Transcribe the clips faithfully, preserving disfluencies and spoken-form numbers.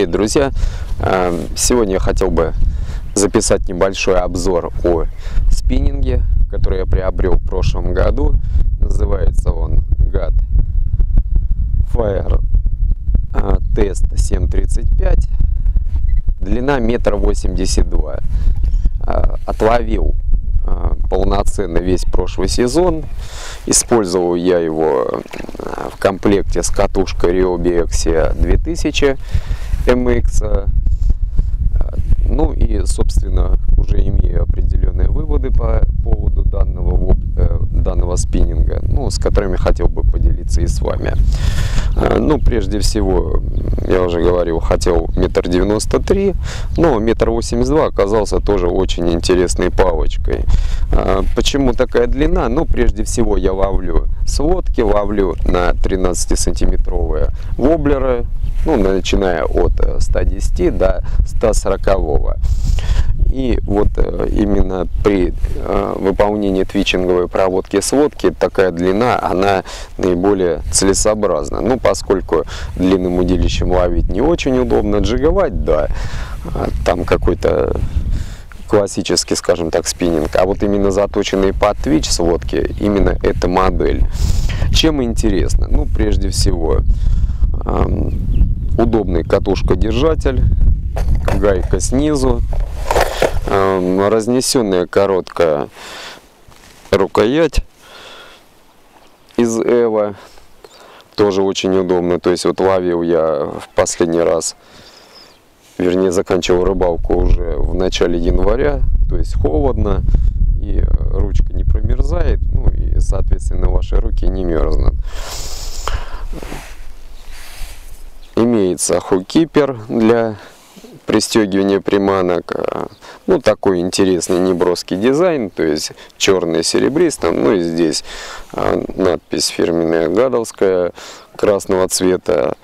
Окей, друзья, сегодня я хотел бы записать небольшой обзор о спиннинге, который я приобрел в прошлом году. Называется он Gad Fair Test семь тридцать пять. Длина метр восемьдесят два. Отловил полноценно весь прошлый сезон. Использовал я его в комплекте с катушкой Ryobi Excia две тысячи эм икс. Ну и, собственно, уже имею определенные выводы по поводу данного, данного спиннинга, ну, с которыми хотел бы поделиться и с вами. Ну, прежде всего, я уже говорил, хотел метр девяносто три, но метр восемьдесят два оказался тоже очень интересной палочкой. Почему такая длина? Ну, прежде всего, я ловлю с лодки, ловлю на тринадцатисантиметровые воблеры, ну, начиная от ста десяти до ста сорока. И вот именно при выполнении твичинговой проводки с лодки такая длина, она наиболее целесообразна. Ну, поскольку длинным удилищем ловить не очень удобно, джиговать, да, там какой-то классический, скажем так, спиннинг, а вот именно заточенные под твич с лодки, именно эта модель. Чем интересно? Ну, прежде всего, удобный катушкодержатель, гайка снизу, разнесенная короткая рукоять из эва, тоже очень удобно. То есть вот ловил я в последний раз, вернее, заканчивал рыбалку уже в начале января, то есть холодно, и ручка не промерзает, ну и соответственно ваши руки не мерзнут. Имеется хуккипер для пристегивание приманок, ну такой интересный неброский дизайн, то есть черный серебристым, ну и здесь надпись фирменная гадовская красного цвета.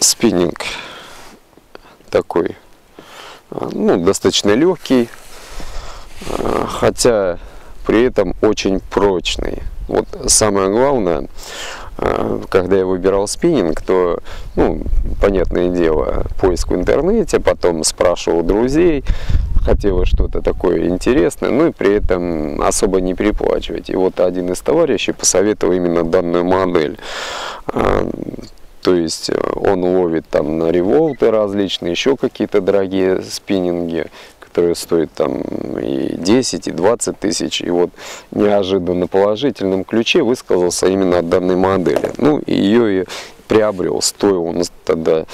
Спиннинг такой, ну, достаточно легкий, хотя при этом очень прочный. Вот самое главное, когда я выбирал спиннинг, то, ну, понятное дело, поиск в интернете, потом спрашивал друзей, хотелось что-то такое интересное, ну и при этом особо не переплачивать. И вот один из товарищей посоветовал именно данную модель. То есть он ловит там на револты различные, еще какие-то дорогие спиннинги, которые стоят там и десять, и двадцать тысяч. И вот неожиданно положительном ключе высказался именно от данной модели. Ну, ее и приобрел. Стоил он тогда,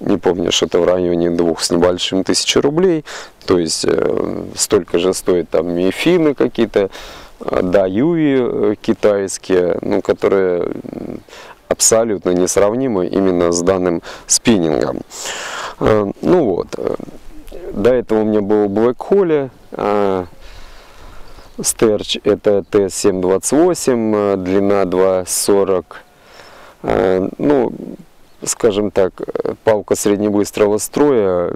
не помню, что-то в районе двух с небольшим тысяч рублей. То есть э, столько же стоит там и финны какие-то, даюи китайские, ну, которые абсолютно несравнимы именно с данным спиннингом. Э, ну вот. До этого у меня был Black Hole Starch, это тэ семь двадцать восемь, длина два сорок. Ну, скажем так, палка среднебыстрого строя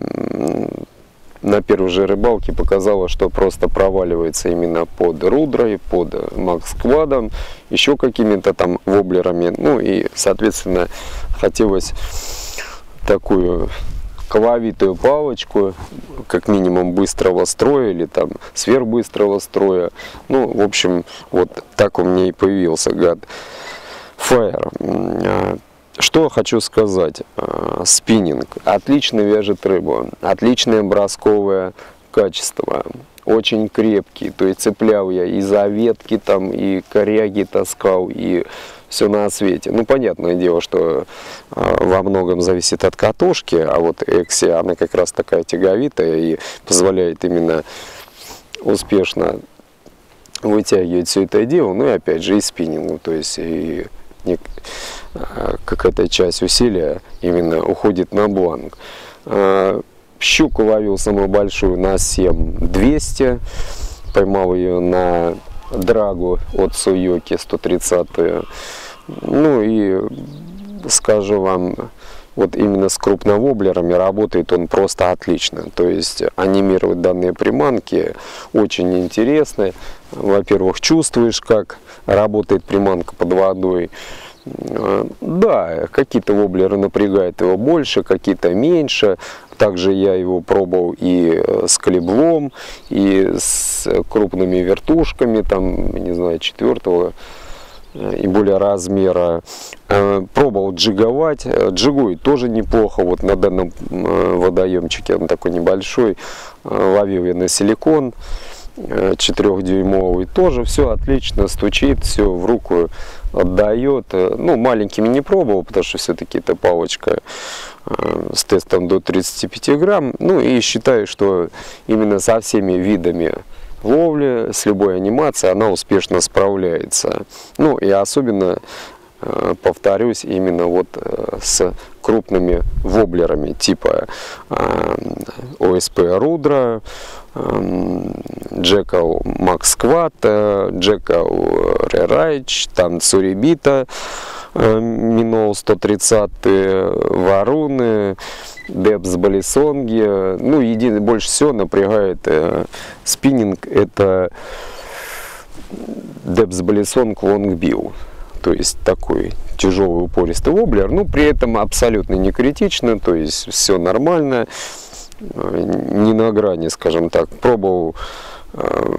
на первой же рыбалке показала, что просто проваливается именно под рудрой, под Макс Квадом, еще какими-то там воблерами. Ну и, соответственно, хотелось такую коловитую палочку, как минимум быстрого строя или там сверхбыстрого строя. Ну, в общем, вот так у меня и появился Gad Fair. Что хочу сказать. Спиннинг отлично вяжет рыбу, отличное бросковое качество, очень крепкий. То есть цеплял я и за ветки там, и коряги таскал, и все на свете. Ну, понятное дело, что во многом зависит от катушки, а вот Excia, она как раз такая тяговитая и позволяет именно успешно вытягивать все это дело. Ну и опять же и спиннингу, то есть и какая-то часть усилия именно уходит на бланк. Щуку ловил самую большую на семь двести, поймал ее на драгу от Суёки сто тридцатую. Ну и скажу вам, вот именно с крупновоблерами работает он просто отлично. То есть анимировать данные приманки очень интересно. Во-первых, чувствуешь, как работает приманка под водой. Да, какие-то воблеры напрягают его больше, какие-то меньше. Также я его пробовал и с колеблом, и с крупными вертушками, там, не знаю, четвертого и более размера. Пробовал джиговать, джигует тоже неплохо, вот на данном водоемчике, он такой небольшой, ловил я на силикон четырёхдюймовый, тоже все отлично, стучит, все в руку отдает. Ну, маленькими не пробовал, потому что все-таки это палочка с тестом до тридцати пяти грамм. Ну и считаю, что именно со всеми видами ловли, с любой анимацией она успешно справляется. Ну и особенно, повторюсь, именно вот с крупными воблерами типа о эс пэ Рудра, Джекал Макс Кват, Джекал Рерайч, там Тсурибито Минноу сто тридцать, Варуны, Депс Балисонги. Ну, единый, больше всего напрягает э, спиннинг, это Депс Балисонг Лонгбилл. То есть такой тяжелый упористый воблер, но при этом абсолютно не критично, то есть все нормально, не на грани, скажем так. Пробовал э,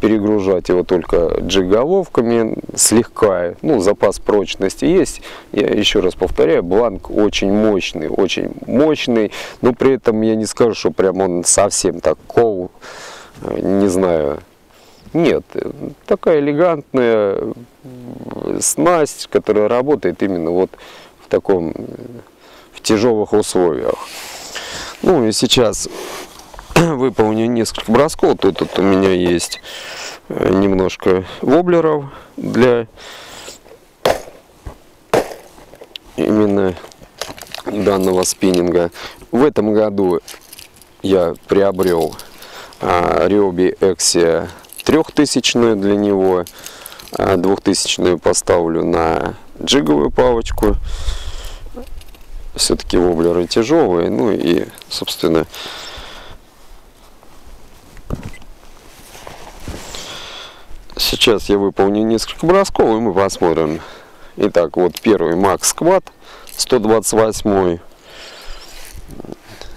перегружать его только джиголовками слегка, ну, запас прочности есть. Я еще раз повторяю, бланк очень мощный, очень мощный, но при этом я не скажу, что прям он совсем так кол, не знаю. Нет, такая элегантная снасть, которая работает именно вот в таком, в тяжелых условиях. Ну и сейчас выполню несколько бросков. Тут, тут у меня есть немножко воблеров для именно данного спиннинга. В этом году я приобрел Ryobi Excia трехтысячную, для него двухтысячную поставлю на джиговую палочку. Все-таки воблеры тяжелые. Ну и, собственно, сейчас я выполню несколько бросков, и мы посмотрим. Итак, вот первый Макс Кват сто двадцать восемь,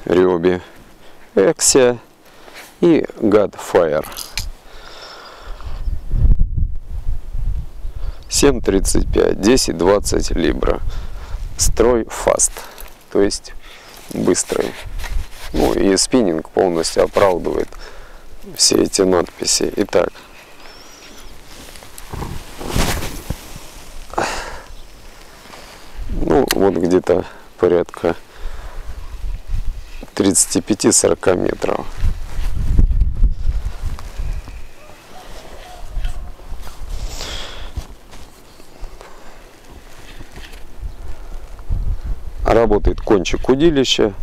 Ryobi Excia и Gad Fair семь тридцать пять, десять двадцать либра. Строй фаст, то есть быстрый. Ну и спиннинг полностью оправдывает все эти надписи. Итак, ну вот где-то порядка тридцати пяти сорока метров. Работает кончик удилища.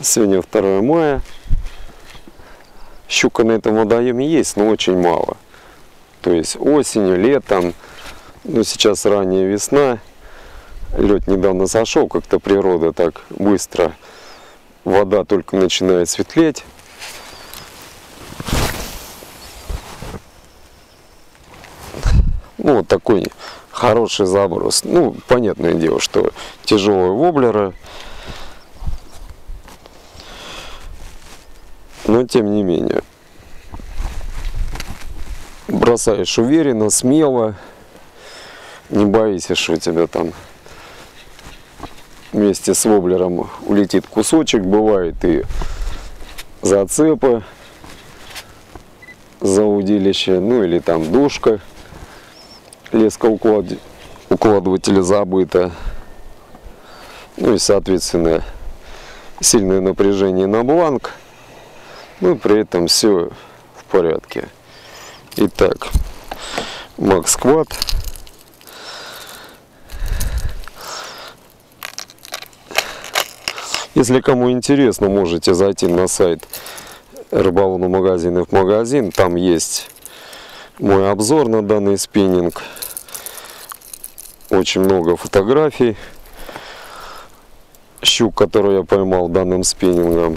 Сегодня второе мая. Щука на этом водоеме есть, но очень мало. То есть осенью, летом, ну сейчас ранняя весна. Лед недавно сошел, как-то природа так быстро. Вода только начинает светлеть. Ну, вот такой хороший заброс. Ну, понятное дело, что тяжелые воблеры. Но, тем не менее, бросаешь уверенно, смело. Не боишься, что у тебя там вместе с воблером улетит кусочек, бывает и зацепы за удилище, ну или там душка, леска уклад... укладывателя забыта. Ну и соответственно сильное напряжение на бланк, ну при этом все в порядке. Итак, Макс Кват . Если кому интересно, можете зайти на сайт рыболовного магазина и в магазин. Там есть мой обзор на данный спиннинг. очень много фотографий щук, которые я поймал данным спиннингом.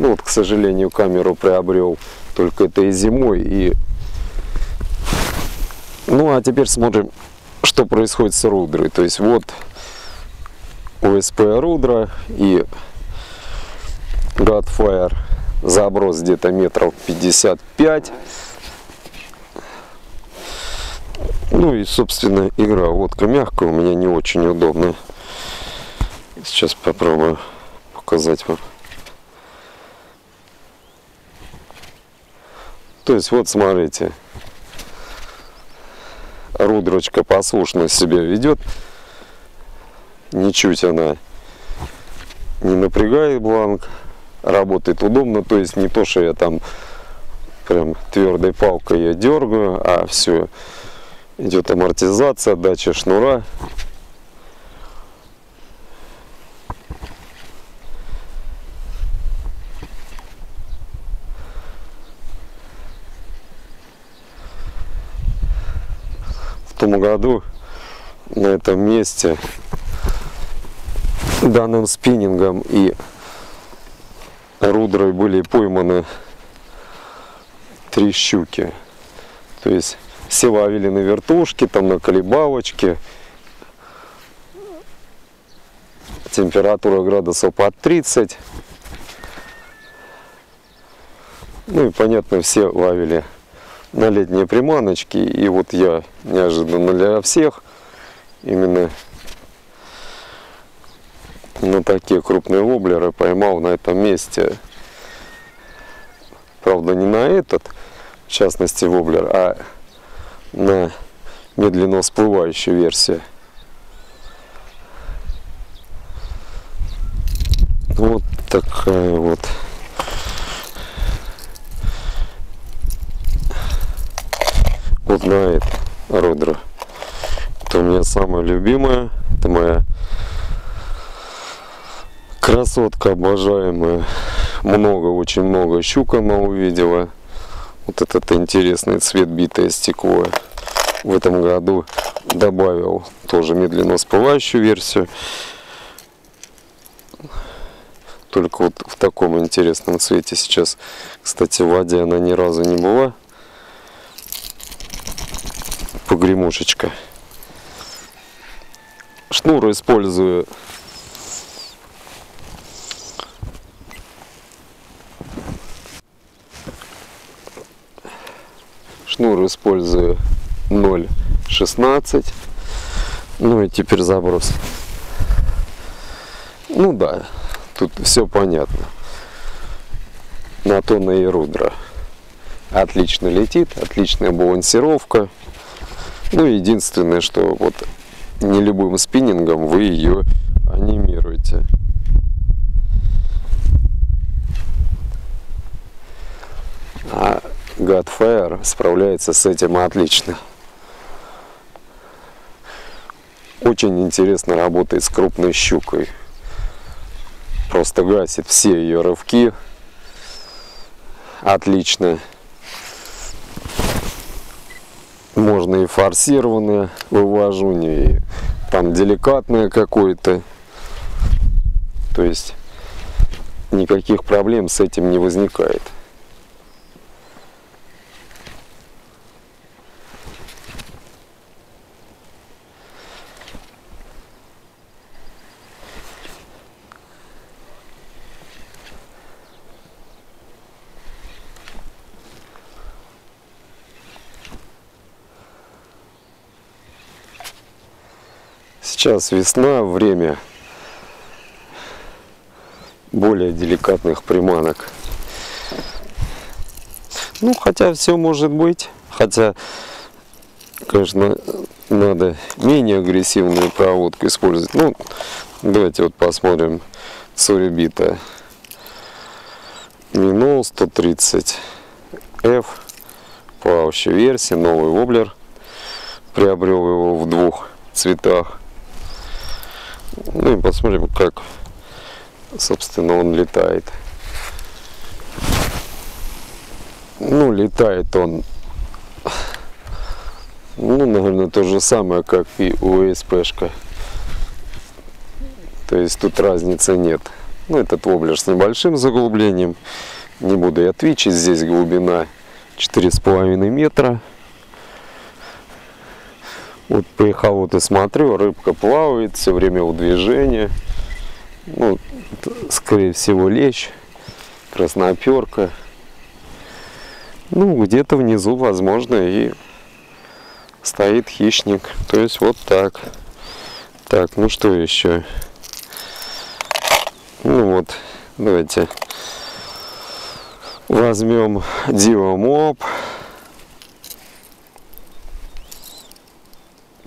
Ну вот, к сожалению, камеру приобрел только этой зимой. И... Ну а теперь смотрим, что происходит с рудрой. То есть вот о эс пэ Рудра и Gad Fair, заброс где-то метров пятьдесят пять. Ну и, собственно, игра. Водка мягкая, у меня не очень удобная. Сейчас попробую показать вам. То есть вот смотрите, рудрочка послушно себя ведет, ничуть она не напрягает бланк, работает удобно. То есть не то, что я там прям твердой палкой ее дергаю, а все идет амортизация, отдача шнура. В том году на этом месте данным спиннингом и рудрой были пойманы три щуки. То есть все ловили на вертушке, там на колебалочке, температура градусов под тридцать. Ну и понятно, все ловили на летние приманочки, и вот я неожиданно для всех именно на такие крупные воблеры поймал на этом месте. Правда, не на этот, в частности, воблер, а на медленно всплывающую версию. Вот такая вот. Вот на это рудра. Это у меня самая любимая. Это моя красотка, обожаемая. Много, очень много щук она увидела. Вот этот интересный цвет битое стекло. В этом году добавил тоже медленно всплывающую версию. Только вот в таком интересном цвете сейчас. Кстати, в воде она ни разу не была. Погремушечка. Шнур использую шнур использую ноль шестнадцать. Ну и теперь заброс. Ну да, тут все понятно. На то на и рудра. Отлично летит, отличная балансировка. Ну, единственное, что вот не любым спиннингом вы ее анимируете. А Gad Fair справляется с этим отлично. Очень интересно работает с крупной щукой. Просто гасит все ее рывки. Отлично. Можно и форсированное вываживание, и там деликатное какое-то. То есть никаких проблем с этим не возникает. Сейчас весна, время более деликатных приманок. Ну, хотя все может быть. Хотя, конечно, надо менее агрессивную проводку использовать. Ну, давайте вот посмотрим. Tsuribito Minnow сто тридцать эф. Плавающая версия, новый воблер. Приобрел его в двух цветах. Ну и посмотрим, как, собственно, он летает. Ну, летает он Ну, наверное, то же самое, как и у ОСП-шка. То есть тут разницы нет. Ну, этот воблер с небольшим заглублением. Не буду я твичить. Здесь глубина четыре с половиной метра. Вот приехал, вот и смотрю, рыбка плавает, все время в движении. Ну, скорее всего, лещ, красноперка. Ну, где-то внизу, возможно, и стоит хищник. То есть вот так. Так, ну что еще? Ну вот, давайте возьмем ди ю о моб.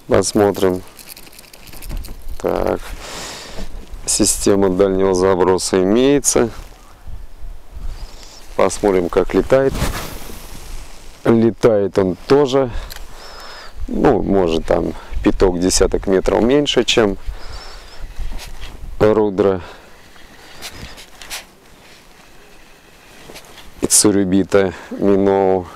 Посмотрим. Так. Система дальнего заброса имеется. Посмотрим, как летает. Летает он тоже. Ну, может, там пяток, десяток метров меньше, чем Рудра. Тсурибито Минноу.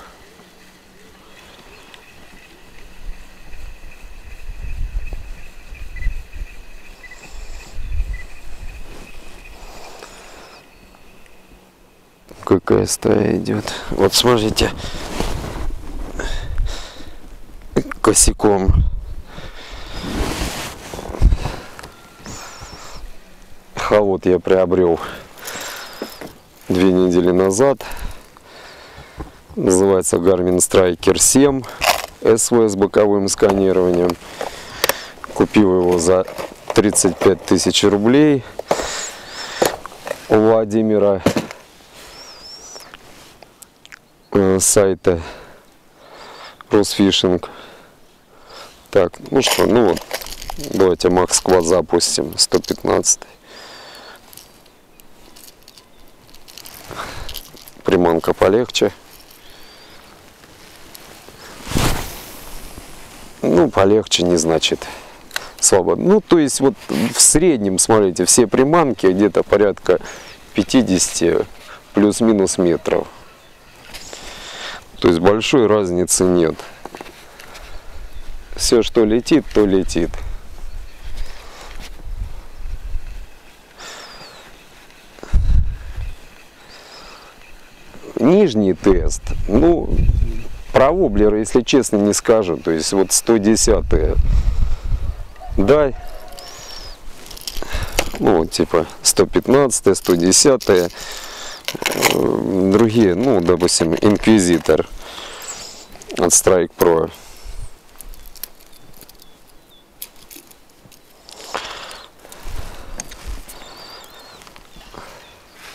Какая стая идет. Вот смотрите. Косяком. Холод я приобрел две недели назад. Называется Garmin Striker семь эс вэ с боковым сканированием. Купил его за тридцать пять тысяч рублей у Владимира, э, сайта Русфишинг. Так, ну что, ну вот, давайте Макс Кват запустим, сто пятнадцать. Приманка полегче. Ну, полегче не значит слабо. Ну, то есть, вот в среднем, смотрите, все приманки где-то порядка пятидесяти плюс-минус метров. То есть, большой разницы нет. Все, что летит, то летит. Нижний тест, ну... Про воблеры, если честно, не скажу. То есть вот сто десятые. Да. Ну, типа сто пятнадцатые, сто десятые. Другие, ну, допустим, Инквизитор от Strike Pro.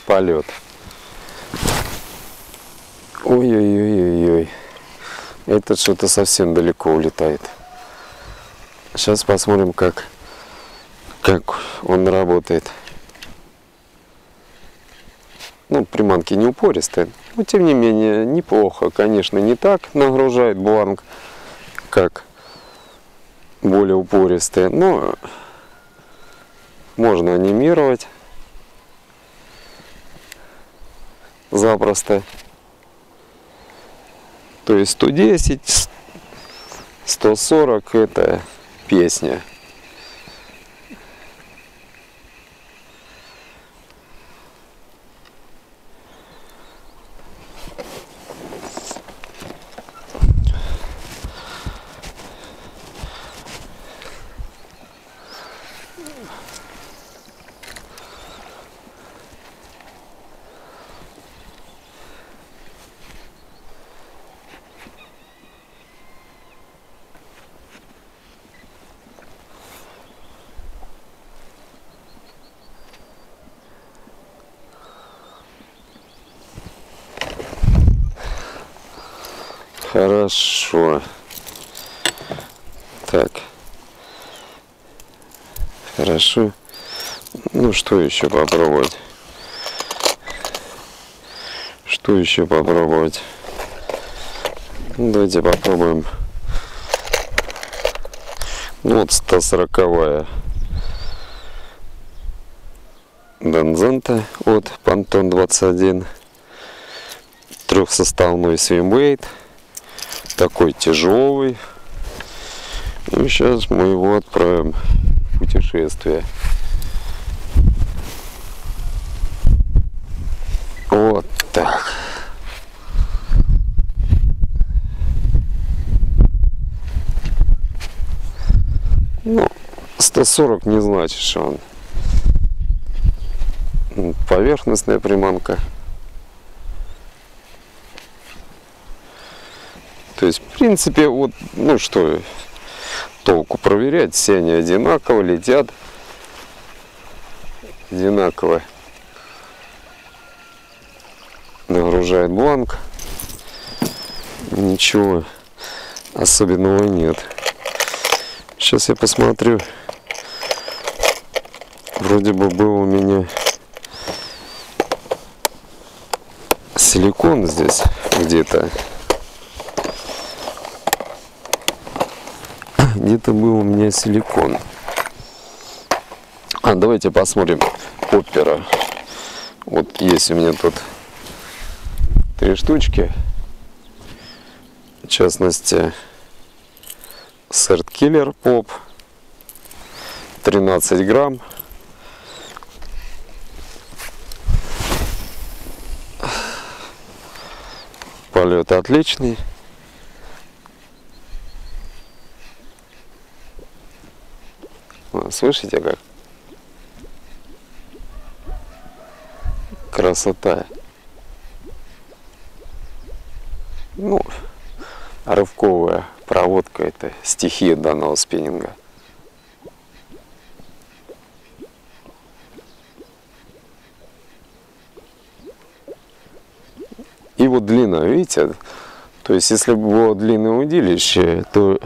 Полет. Ой-ой-ой-ой-ой. Этот что-то совсем далеко улетает. Сейчас посмотрим, как, как он работает. Ну, приманки не упористые, но тем не менее неплохо. Конечно, не так нагружает бланк, как более упористые, но можно анимировать запросто. То есть сто десять, сто сорок это песня. Хорошо. Так. Хорошо. Ну что еще попробовать? Что еще попробовать? Ну, давайте попробуем. Ну, вот сто сороковая Донзента от Pontoon двадцать один. Трехсоставной свимвейт. Такой тяжелый, И сейчас мы его отправим в путешествие. Вот так. Ну, сто сорок не значит, что он поверхностная приманка. То есть, в принципе, вот, ну что, толку проверять, все они одинаково летят, одинаково нагружает бланк, ничего особенного нет. Сейчас я посмотрю, вроде бы был у меня силикон здесь где-то. Где-то был у меня силикон. А давайте посмотрим поппера. Вот есть у меня тут три штучки. В частности, Сэрткиллер Поп. тринадцать грамм. Полет отличный. Слышите, как красота. Ну, рывковая проводка — это стихия данного спиннинга. И вот длина, видите, то есть если бы было длинное удилище, то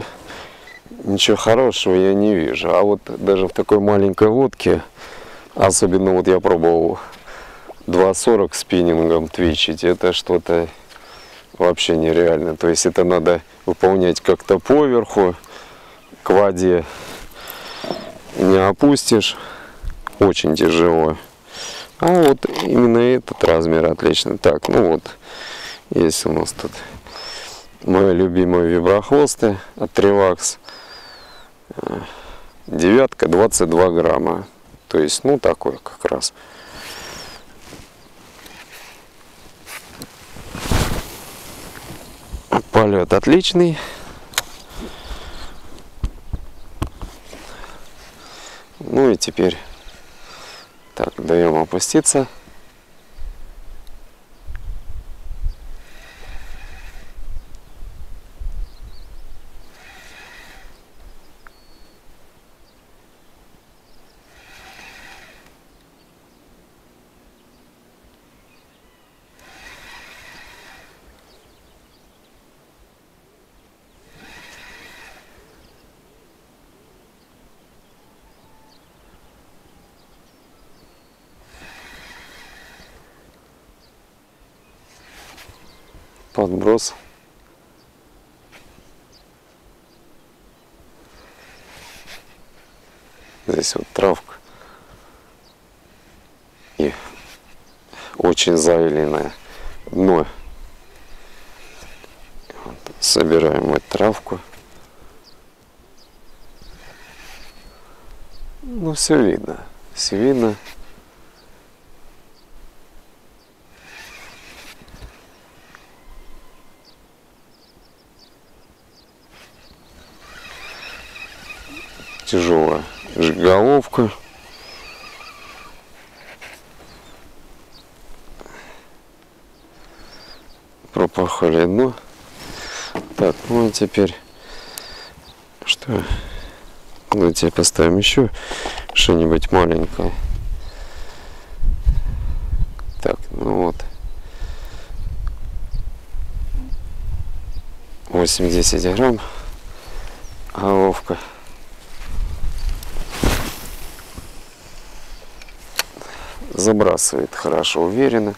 ничего хорошего я не вижу. А вот даже в такой маленькой лодке, особенно вот я пробовал два сорок спиннингом твичить, это что-то вообще нереально. То есть это надо выполнять как-то поверху, к воде не опустишь, очень тяжело. А вот именно этот размер отлично. Так, ну вот, есть у нас тут мои любимые виброхвосты от Ревакс. Девятка, двадцать два грамма. То есть, ну, такой как раз. Полет отличный. Ну и теперь так, даем опуститься. Подброс. Здесь вот травка. И очень завиленное дно. Вот, собираем вот травку. Ну, все видно. Все видно. Тяжелая жиголовка. Пропахали дно. Так, ну а теперь что? Давайте поставим еще что-нибудь маленькое. Так, ну вот. восемьдесят грамм. Головка. Забрасывает хорошо, уверенно.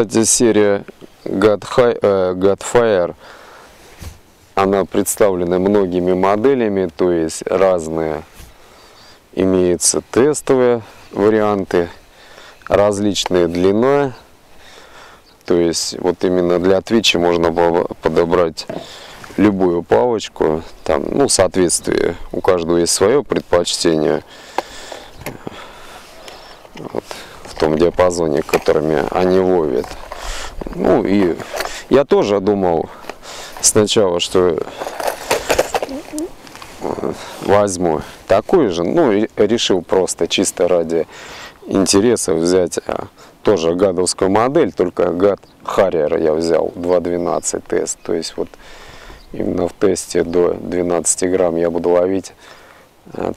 Кстати, серия Gad Fair, она представлена многими моделями, то есть разные имеются тестовые варианты, различная длина, то есть вот именно для отвечи можно было подобрать любую палочку, там, ну, соответствие, у каждого есть свое предпочтение вот, в том диапазоне, которыми они ловят. Ну и я тоже думал сначала, что возьму такую же, ну и решил просто чисто ради интереса взять тоже гадовскую модель, только Gad Harrier я взял два двенадцать тест, то есть вот именно в тесте до двенадцати грамм я буду ловить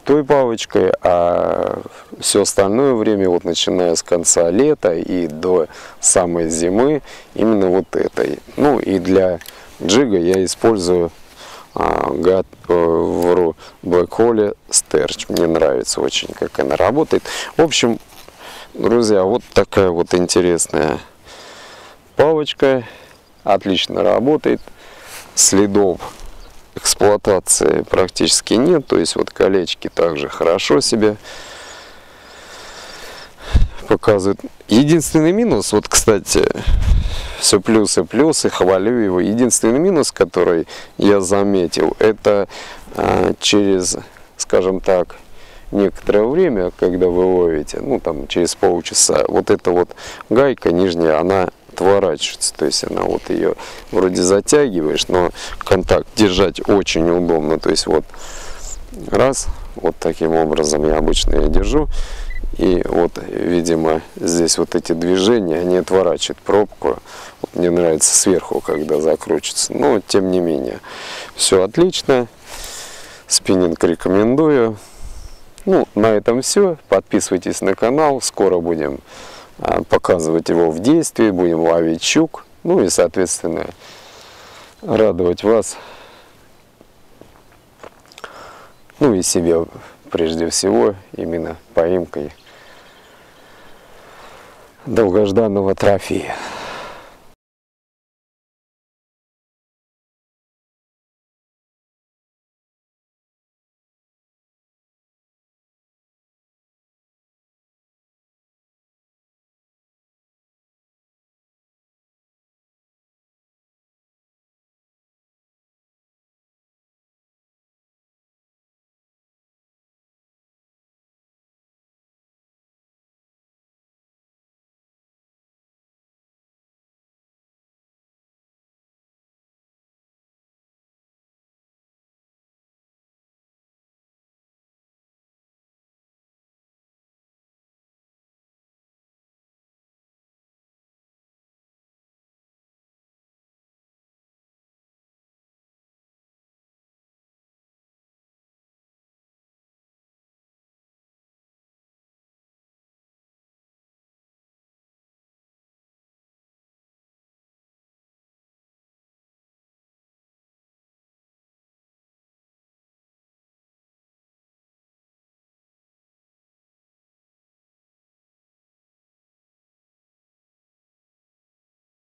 той палочкой, а все остальное время, вот начиная с конца лета и до самой зимы, именно вот этой. Ну и для джига я использую Gad Pro Black Holly Starch. Мне нравится очень, как она работает. В общем, друзья, вот такая вот интересная палочка. Отлично работает. Следов эксплуатации практически нет. То есть вот колечки также хорошо себе показывают. Единственный минус, вот, кстати, все плюсы, плюсы, хвалю его. Единственный минус, который я заметил, это а, через, скажем так, некоторое время, когда вы ловите, ну там через полчаса, вот эта вот гайка нижняя, она отворачивается, то есть она вот ее вроде затягиваешь, но контакт держать очень удобно, то есть вот раз, вот таким образом я обычно ее держу, и вот, видимо, здесь вот эти движения, они отворачивают пробку. Вот мне нравится сверху, когда закручивается, но тем не менее все отлично. Спиннинг рекомендую. Ну, на этом все. Подписывайтесь на канал, скоро будем показывать его в действии, будем ловить щук, ну и, соответственно, радовать вас, ну и себя прежде всего, именно поимкой долгожданного трофея.